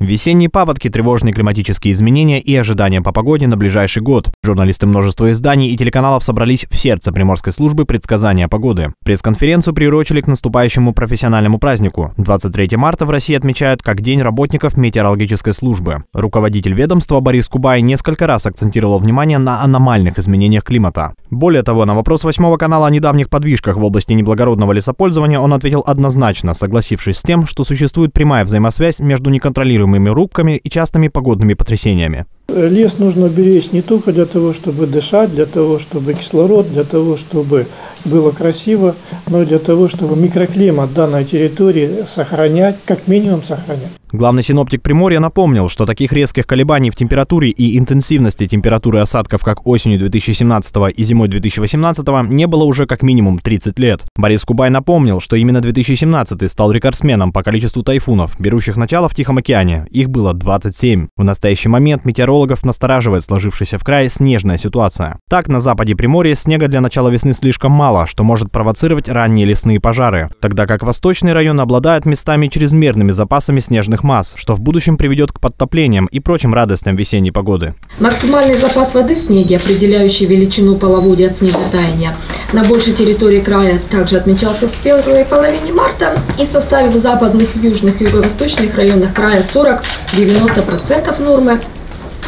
Весенние паводки, тревожные климатические изменения и ожидания по погоде на ближайший год. Журналисты множества изданий и телеканалов собрались в сердце Приморской службы предсказания погоды. Пресс-конференцию приурочили к наступающему профессиональному празднику. 23 марта в России отмечают как День работников метеорологической службы. Руководитель ведомства Борис Кубай несколько раз акцентировал внимание на аномальных изменениях климата. Более того, на вопрос 8 канала о недавних подвижках в области неблагородного лесопользования он ответил однозначно, согласившись с тем, что существует прямая взаимосвязь между неконтролируемыми рубками и частными погодными потрясениями. Лес нужно беречь не только для того, чтобы дышать, для того, чтобы кислород, для того, чтобы было красиво, но и для того, чтобы микроклимат данной территории сохранять, как минимум сохранять. Главный синоптик Приморья напомнил, что таких резких колебаний в температуре и интенсивности температуры осадков, как осенью 2017 и зимой 2018, не было уже как минимум 30 лет. Борис Кубай напомнил, что именно 2017 стал рекордсменом по количеству тайфунов, берущих начало в Тихом океане. Их было 27. В настоящий момент метеорологов настораживает сложившаяся в крае снежная ситуация. Так, на западе Приморья снега для начала весны слишком мало, что может провоцировать ранние лесные пожары, тогда как восточные районы обладают местами чрезмерными запасами снежных масс, что в будущем приведет к подтоплениям и прочим радостям весенней погоды. Максимальный запас воды в снеге, определяющий величину половодья от снеготаяния, на большей территории края также отмечался в первой половине марта и составил в западных, южных и юго-восточных районах края 40–90% нормы,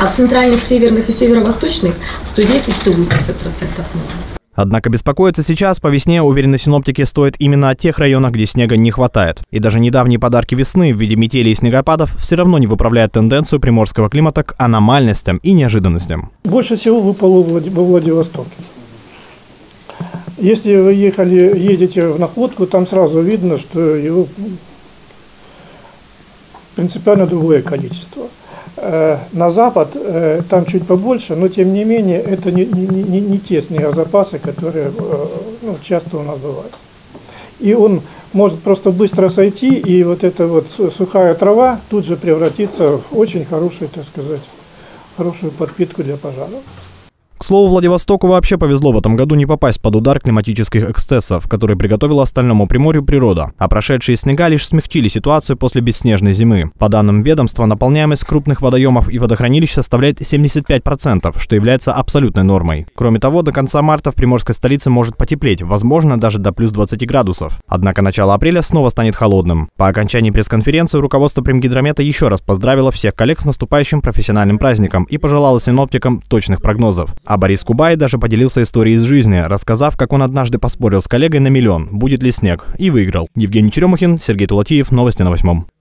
а в центральных, северных и северо-восточных 110–180% нормы. Однако беспокоиться сейчас по весне, уверены синоптики, стоит именно о тех районах, где снега не хватает. И даже недавние подарки весны в виде метели и снегопадов все равно не выправляют тенденцию приморского климата к аномальностям и неожиданностям. Больше всего выпало во Владивостоке. Если вы едете в находку, там сразу видно, что его принципиально другое количество. На запад там чуть побольше, но тем не менее это не те снегозапасы, которые часто у нас бывают. И он может просто быстро сойти, и вот эта вот сухая трава тут же превратится в очень хорошую, так сказать, хорошую подпитку для пожаров. К слову, Владивостоку вообще повезло в этом году не попасть под удар климатических эксцессов, которые приготовила остальному Приморью природа. А прошедшие снега лишь смягчили ситуацию после бесснежной зимы. По данным ведомства, наполняемость крупных водоемов и водохранилищ составляет 75%, что является абсолютной нормой. Кроме того, до конца марта в приморской столице может потеплеть, возможно, даже до плюс 20 градусов. Однако начало апреля снова станет холодным. По окончании пресс-конференции руководство Примгидромета еще раз поздравило всех коллег с наступающим профессиональным праздником и пожелало синоптикам точных прогнозов. А Борис Кубай даже поделился историей из жизни, рассказав, как он однажды поспорил с коллегой на миллион, будет ли снег, и выиграл. Евгений Черемухин, Сергей Тулатиев, новости на 8.